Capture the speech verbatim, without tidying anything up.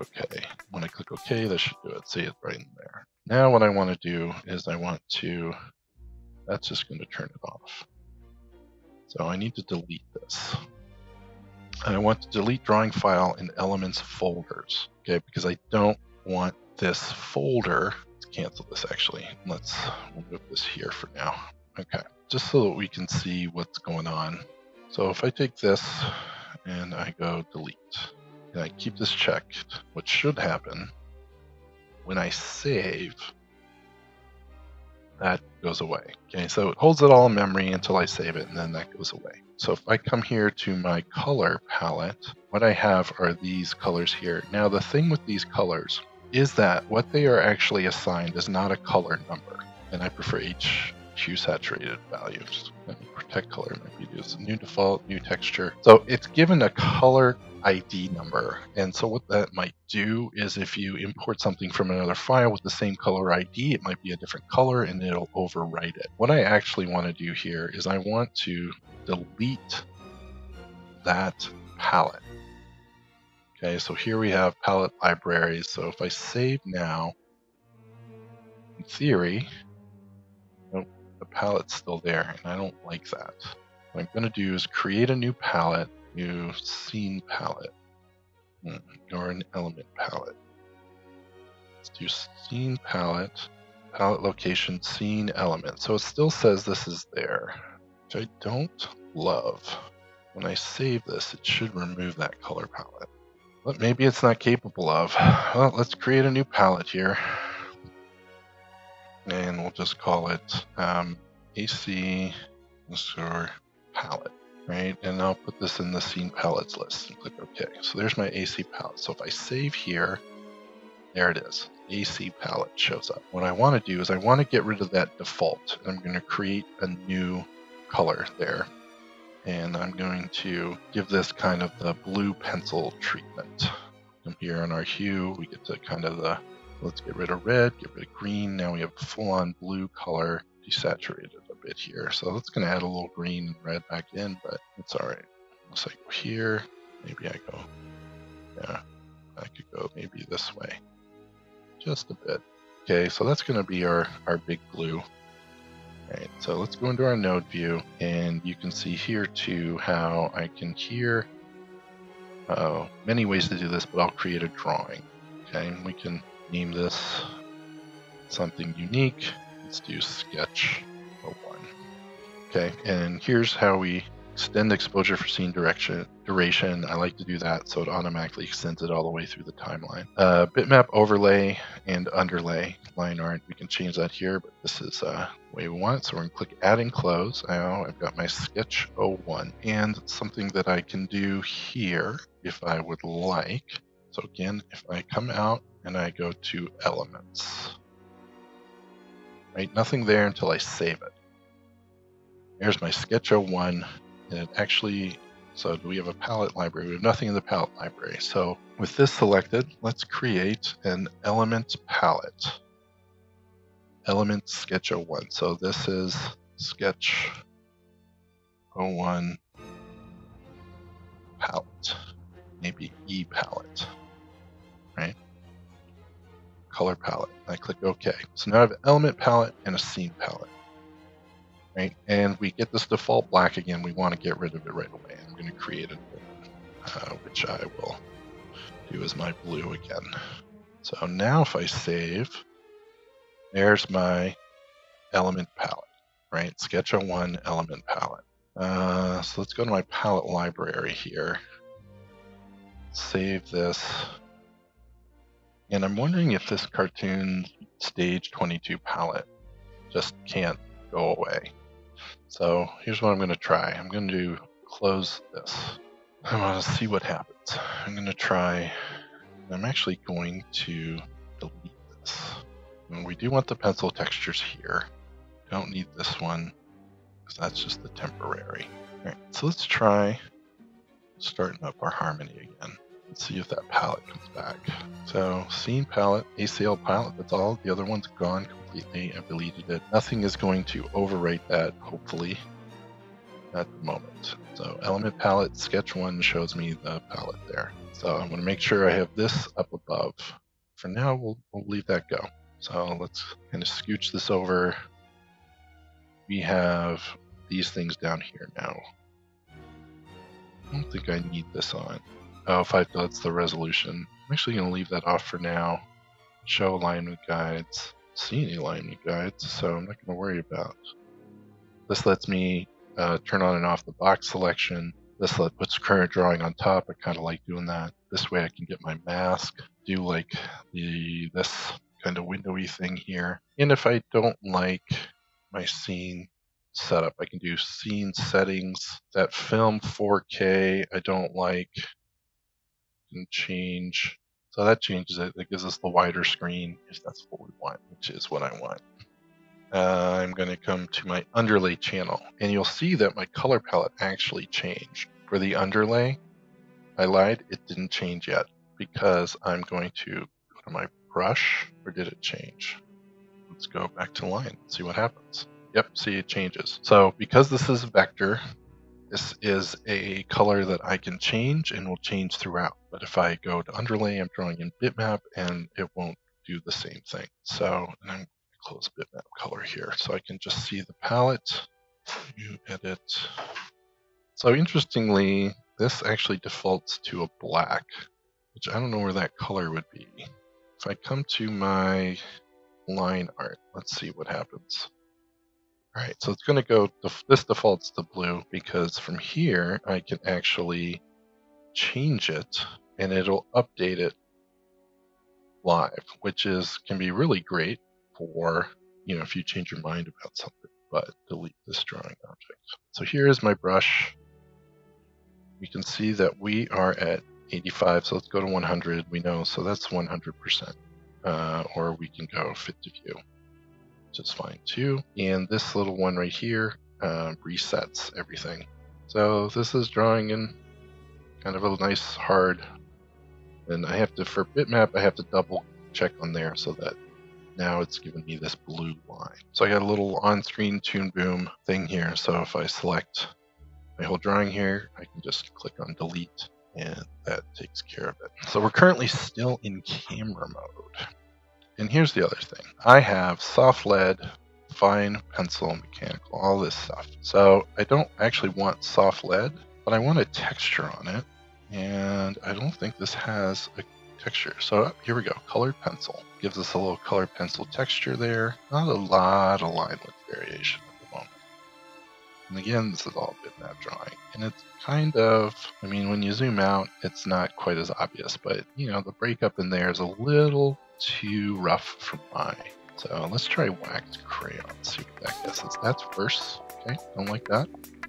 OK. When I click OK, that should do it. See, it's right in there. Now what I want to do is I want to, that's just going to turn it off. So I need to delete this. I want to delete drawing file in elements folders, okay, because I don't want this folder. Let's cancel this actually. Let's we'll move this here for now. Okay, just so that we can see what's going on. So if I take this and I go delete, and I keep this checked, what should happen when I save, that goes away. Okay, so it holds it all in memory until I save it, and then that goes away. So if I come here to my color palette, what I have are these colors here. Now the thing with these colors is that what they are actually assigned is not a color number, and I prefer each hue saturated values. Let me protect color, maybe use new default, new texture. So it's given a color I D number, and so what that might do is if you import something from another file with the same color I D, it might be a different color and it'll overwrite it. What I actually want to do here is I want to delete that palette. Okay, so here we have palette libraries. So if I save now, in theory, nope, the palette's still there, and I don't like that. What I'm going to do is create a new palette. New scene palette, hmm. or an element palette. Let's do scene palette, palette location, scene element. So it still says this is there, which I don't love. When I save this, it should remove that color palette. But maybe it's not capable of. Well, let's create a new palette here. And we'll just call it um, A C palette. Right, and I'll put this in the scene palettes list and click OK. So there's my A C palette. So if I save here, there it is. A C palette shows up. What I want to do is I want to get rid of that default. I'm going to create a new color there. And I'm going to give this kind of the blue pencil treatment. And here on our hue, we get to kind of the, let's get rid of red, get rid of green. Now we have a full-on blue color. Desaturated a bit here, so that's going to add a little green and red back in, but it's all right. Unless I go here, maybe I go, yeah, I could go maybe this way, just a bit. Okay, so that's going to be our our big blue. All right, so let's go into our node view, and you can see here too how I can hear uh, many ways to do this, but I'll create a drawing. Okay, and we can name this something unique. Let's do sketch oh one. Okay, and here's how we extend exposure for scene direction, duration. I like to do that so it automatically extends it all the way through the timeline. Uh, bitmap overlay and underlay line art. We can change that here, but this is uh, the way we want it. So we're going to click add and close. Now I've got my sketch oh one. And something that I can do here if I would like. So again, if I come out and I go to elements. Right, nothing there until I save it. There's my sketch oh one, and it actually, so do we have a palette library? We have nothing in the palette library. So with this selected, let's create an element palette. Element sketch oh one. So this is sketch oh one palette, maybe E palette, right? Color palette. I click OK. So now I have an element palette and a scene palette. Right? And we get this default black again. We want to get rid of it right away. I'm going to create a new one, uh, which I will do as my blue again. So now if I save, there's my element palette. Right? sketch oh one element palette. Uh, so let's go to my palette library here. Save this. And I'm wondering if this cartoon stage twenty-two palette just can't go away. So here's what I'm going to try. I'm going to close this. I want to see what happens. I'm going to try. I'm actually going to delete this. And we do want the pencil textures here. Don't need this one because that's just the temporary. All right, so let's try starting up our harmony again. Let's see if that palette comes back. So scene palette, A C L palette, that's all. The other one's gone completely. I've deleted it. Nothing is going to overwrite that, hopefully, at the moment. So element palette, sketch one shows me the palette there. So I'm going to make sure I have this up above. For now, we'll, we'll leave that go. So let's kind of scooch this over. We have these things down here now. I don't think I need this on. Oh, five, that's the resolution. I'm actually going to leave that off for now. Show alignment guides. See any alignment guides, so I'm not going to worry about. This lets me uh, turn on and off the box selection. This let, puts current drawing on top. I kind of like doing that. This way I can get my mask. Do like the this kind of windowy thing here. And if I don't like my scene setup, I can do scene settings. That film four K I don't like. And change, so that changes it. It gives us the wider screen if that's what we want, which is what I want. Uh, I'm going to come to my underlay channel, and you'll see that my color palette actually changed. For the underlay, I lied, it didn't change yet because I'm going to go to my brush, or did it change? Let's go back to line, see what happens. Yep, see it changes. So because this is a vector, this is a color that I can change and will change throughout. But if I go to underlay, I'm drawing in bitmap and it won't do the same thing. So, and I'm going to close bitmap color here so I can just see the palette, new edit. So interestingly, this actually defaults to a black, which I don't know where that color would be. If I come to my line art, let's see what happens. All right, so it's going to go, this defaults to blue because from here I can actually change it and it'll update it live, which is can be really great for, you know, if you change your mind about something. But delete this drawing object. So here is my brush. We can see that we are at eighty-five, so let's go to one hundred. We know, so that's one hundred percent. Uh, or we can go fit to view. Just fine too. And this little one right here uh, resets everything. So this is drawing in kind of a nice hard, and I have to, for bitmap, I have to double check on there so that now it's giving me this blue line. So I got a little on-screen Toon Boom thing here. So if I select my whole drawing here, I can just click on delete and that takes care of it. So we're currently still in camera mode. And here's the other thing. I have soft lead, fine pencil, mechanical, all this stuff. So I don't actually want soft lead, but I want a texture on it. And I don't think this has a texture. So oh, here we go, colored pencil. Gives us a little colored pencil texture there. Not a lot of line width variation at the moment. And again, this is all bitmap drawing. And it's kind of, I mean, when you zoom out, it's not quite as obvious, but you know, the breakup in there is a little too rough for my. So let's try waxed crayon, see what that guesses. That's worse. Okay, don't like that.